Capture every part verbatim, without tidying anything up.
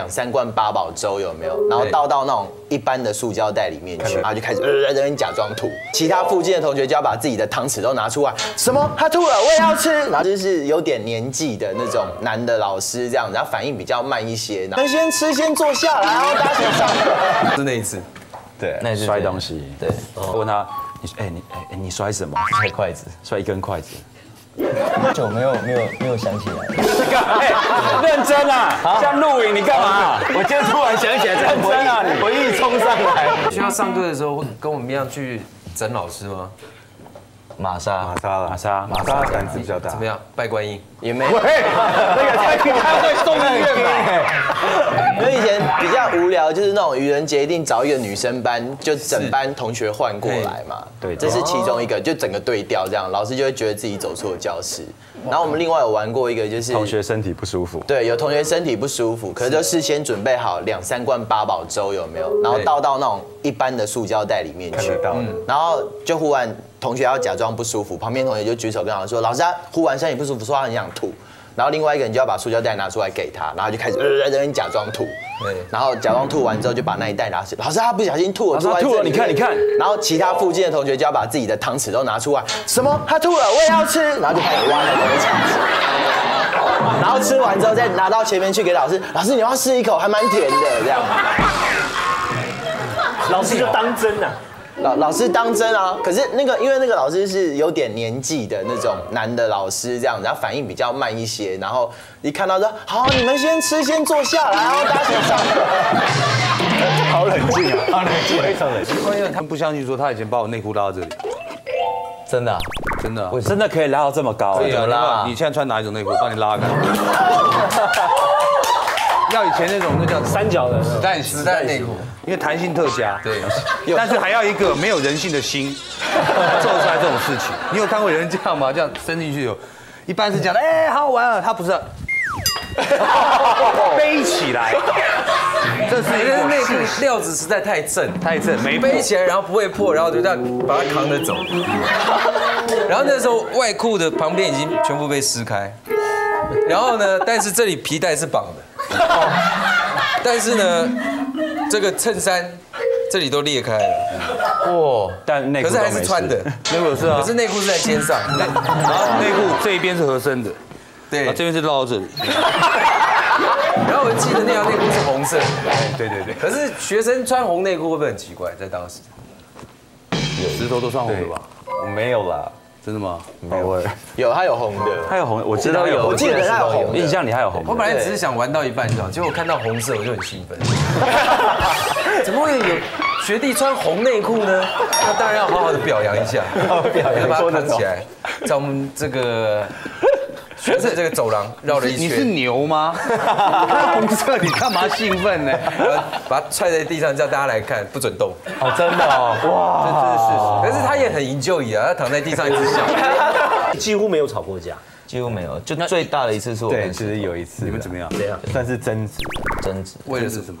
两三罐八宝粥有没有？然后倒到那种一般的塑胶袋里面去，然后就开始在那边假装吐。其他附近的同学就要把自己的汤匙都拿出来，什么他吐了，我也要吃。然后就是有点年纪的那种男的老师这样，然后反应比较慢一些，能先吃先坐下来，然后大家先上课。是那一次，对，那是摔东西，对。我问他，你哎你哎你摔什么？摔筷子，摔一根筷子。 久没有没有没有想起来，认真啊！像录影你干嘛？我今天突然想起来，认真啊！你回忆冲上来。需要上课的时候，跟我们一样去整老师吗？玛莎，玛莎，玛莎，玛莎胆子比较大。怎么样？拜观音也没。喂，那个太太会送医院吧？我以前比较无聊，就是那种愚人节一定找一个女生班，就整班同学换过来嘛。对，这是其中一个，就整个对调这样，老师就会觉得自己走出了教室。然后我们另外有玩过一个，就是同学身体不舒服。对，有同学身体不舒服，可是就事先准备好两三罐八宝粥有没有？然后倒到那种一般的塑胶袋里面去。嗯，然后就忽然。 同学要假装不舒服，旁边同学就举手跟老师说：“老师，他忽然身体不舒服，说他很想吐。”然后另外一个人就要把塑胶袋拿出来给他，然后就开始在那边假装吐。对，然后假装吐完之后，就把那一袋拿出来。老师，他不小心吐了，他吐了，你看，你看。然后其他附近的同学就要把自己的汤匙都拿出来，什么？他吐了，我也要吃。然后就开始挖那个汤匙，然后吃完之后再拿到前面去给老师。老师，你要试一口，还蛮甜的，这样。老师就当真了。 老老师当真啊，可是那个因为那个老师是有点年纪的那种男的老师这样，然后反应比较慢一些，然后一看到说好，你们先吃先坐下来，然后大家先上课。好冷静啊，好冷静，非常冷静。关键他不相信说他以前把我内裤拉到这里，真的真的，真的可以拉到这么高？对啊，你现在穿哪一种内裤？帮你拉开。要以前那种那叫三角的子弹子弹内裤。 因为弹性特佳，对，但是还要一个没有人性的心做出来这种事情。你有看过有人这样吗？这样伸进去有，一般是这样的，哎，好好玩啊，他不是背起来，这是因为那个料子实在太正太正，没背起来，然后不会破，然后就这样把它扛着走。然后那时候外裤的旁边已经全部被撕开，然后呢，但是这里皮带是绑的，但是呢。 这个衬衫这里都裂开了，哇！但内裤可是还是穿的，内裤是啊，可是内裤是在肩上，然后内裤这一边是合身的，对，这边是绕到这里。然后我记得那条内裤是红色，对对对。可是学生穿红内裤会不会很奇怪？在当时，石头都穿红的吧？没有啦。 真的吗？没有，有他有红的，他有红，我知道有，我记得他有红，印象里他有红。我本来只是想玩到一半，你知道，结果看到红色我就很兴奋。怎么会有学弟穿红内裤呢？那当然要好好的表扬一下，表扬把它扛起来，在我们这个学生这个走廊绕了一圈。你是牛吗？红色你干嘛兴奋呢？把它踹在地上，叫大家来看，不准动。哦，真的哦，哇，这真是事实。 很enjoy啊，他躺在地上一直笑，几乎没有吵过架，几乎没有，就最大的一次是我们，其实有一次，你们怎么样？怎样？算是争执，争执，为的是什么？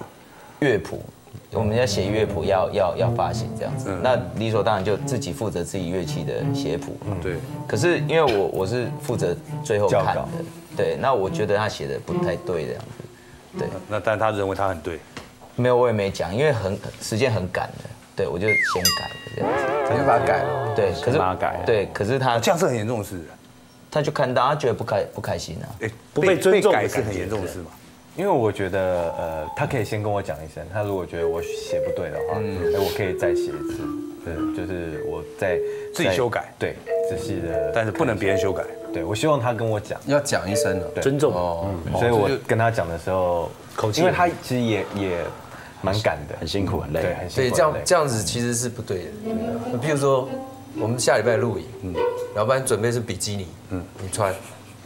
乐谱，我们要写乐谱，要要要发行这样子，那理所当然就自己负责自己乐器的写谱，对。可是因为我我是负责最后看的，对，那我觉得他写的不太对这样子，对。那但他认为他很对，没有，我也没讲，因为很时间很赶的。 对，我就先改了这样子，先把它改了。对，可是把它改了。对，可是他这样是很严重的事。他就看到，他觉得不开不开心啊。哎，不被尊重是很严重的事嘛。因为我觉得，呃，他可以先跟我讲一声，他如果觉得我写不对的话，哎，我可以再写一次。对，就是我再自己修改。对，仔细的，但是不能别人修改。对，我希望他跟我讲，要讲一声的，尊重。哦，所以我跟他讲的时候，口气，因为他其实也也。 蛮赶的，很辛苦，很累。对，很辛苦。对，这样这样子其实是不对的。嗯，比如说我们下礼拜露营，嗯，老板准备是比基尼，嗯，你穿，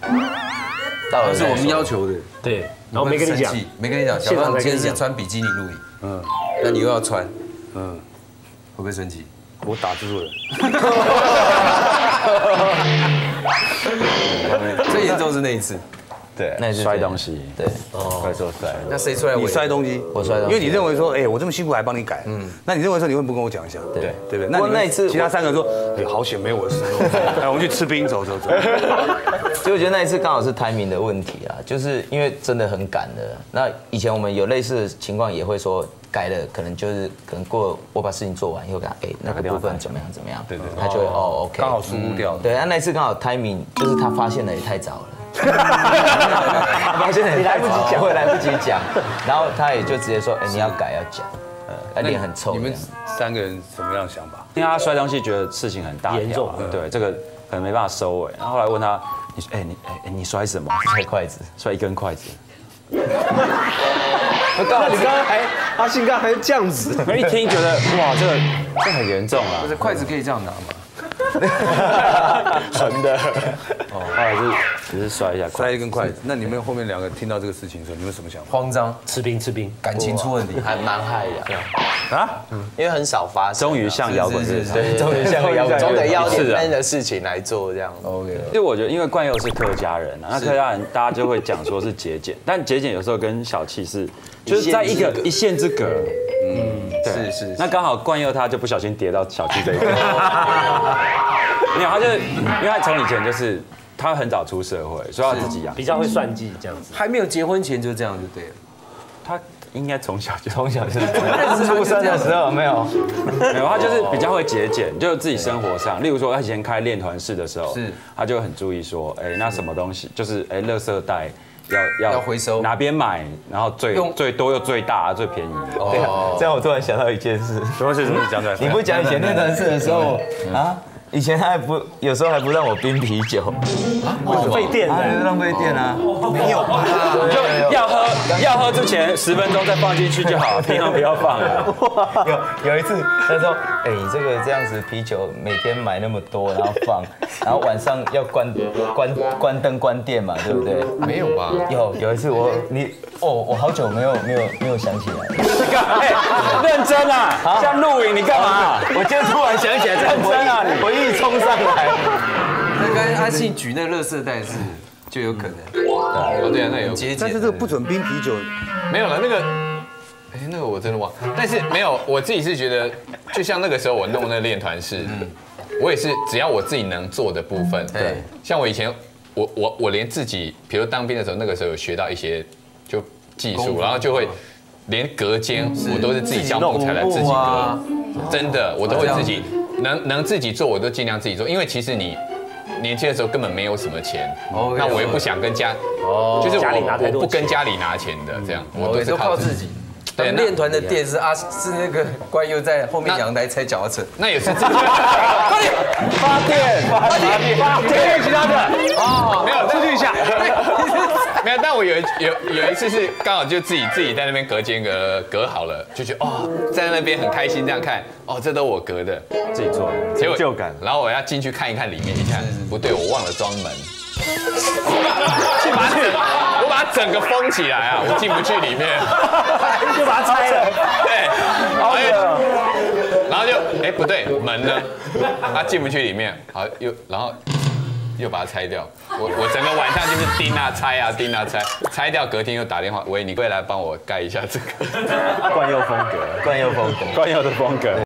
那是我们要求的。对，然后没跟你讲，没跟你讲，小胖今天是穿比基尼露营，嗯，那你又要穿，嗯，会不会生气？我打制作人。最严重是那一次。 对，那是摔东西，对，哦，怪兽摔。那谁出来？你摔东西，我摔东西。因为你认为说，哎，我这么辛苦还帮你改，嗯，那你认为说你会不跟我讲一下？对，对不对？那那一次，其他三个说，哎，好险没我的事。哎，我们去吃冰，走走走。所以我觉得那一次刚好是timing的问题啦，就是因为真的很赶的。那以前我们有类似的情况，也会说改了，可能就是可能过我把事情做完以后，跟他哎那个部分怎么样怎么样，对对，他就会哦 OK， 刚好疏忽掉。对，那那一次刚好 timing， 就是他发现了也太早了。 发现你来不及讲，我也来不及讲，然后他也就直接说：“哎，你要改要讲。”呃，脸很臭。你们三个人什么样的想法？因为他摔东西，觉得事情很大严重，对这个可能没办法收尾。然后后来问他：“你哎你哎你摔什么？”摔筷子，摔一根筷子。我告诉你，刚刚还阿信刚还这样子，一听觉得哇，这个这很严重啊！不是筷子可以这样拿吗？ 横的，哦，后来就只是摔一下，摔一根筷子。那你们后面两个听到这个事情的时候，你们什么想法？慌张，吃冰吃冰，感情出问题，还蛮害的。啊？因为很少发生。终于像摇滚乐，对，终于像摇滚，总得要点真的事情来做这样。OK。因为我觉得，因为冠佑是客家人啊，那客家人大家就会讲说是节俭，但节俭有时候跟小气是，就是在一个一线之隔。 嗯，是是，那刚好冠佑他就不小心跌到小七这一边，没有，他就因为他从以前就是他很早出社会，所以他自己养，比较会算计这样子，还没有结婚前就这样就对了，他应该从小就从小就出生的时候没有，没有，他就是比较会节俭，就是自己生活上，例如说他以前开练团室的时候，是，他就很注意说，哎，那什么东西就是哎，垃圾袋。 要要回收，哪边买，然后最最多又最大最便宜。哦，这样我突然想到一件事，什么事？你讲出来。你不讲以前那段事的时候啊，以前他还不有时候还不让我冰啤酒，为什么？费电，浪费电啊！没有吧？就要喝要喝之前十分钟再放进去就好，平常不要放了。有有一次他说，哎，你这个这样子啤酒每天买那么多，然后放。 然后晚上要关关关灯关电嘛，对不对？没有吧？有有一次我你哦，我好久没有没有没有想起来。哎，认真啊！像录影你干嘛？我今天突然想起来，认真啊！我一冲上来，那刚才阿信举那垃圾袋是就有可能。对，对啊，那有。但是这个不准冰啤酒，没有了那个。 哎，那个我真的忘，但是没有，我自己是觉得，就像那个时候我弄那个练团式，我也是只要我自己能做的部分，对，像我以前，我我我连自己，比如当兵的时候，那个时候有学到一些就技术，然后就会连隔间我都是自己橡木材来自己隔，真的我都会自己能能自己做我都尽量自己做，因为其实你。 年轻的时候根本没有什么钱，那我也不想跟家，就是我我不跟家里拿钱的这样，我都是靠自己。对，练团的店是阿是那个冠佑在后面阳台拆脚踏车，那也是自己。快点发电发电发电，其他的哦没有，出去一下。没有，但我有有有一次是刚好就自己自己在那边隔间隔隔好了，就觉得哦在那边很开心这样看，哦这都我隔的，自己做的，成就感。然后我要进去看一看里面一下。 不对，我忘了装门，去把去，我把它整个封起来啊，我进不去里面，就把它拆了，对，然后就哎不对，门呢，它进不去里面，好又然后又把它拆掉，我我整个晚上就是盯啊拆啊盯啊拆，拆掉隔天又打电话，喂，你过来帮我盖一下这个，冠佑风格，冠佑风格，冠佑的风格。